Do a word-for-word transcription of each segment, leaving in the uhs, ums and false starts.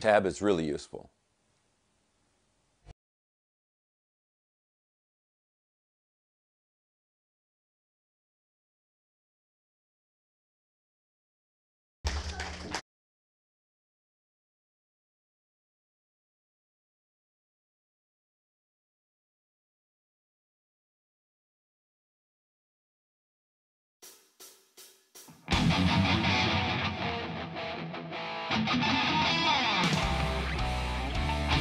tab is really useful.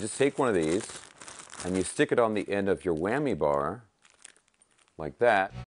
Just take one of these and you stick it on the end of your whammy bar like that.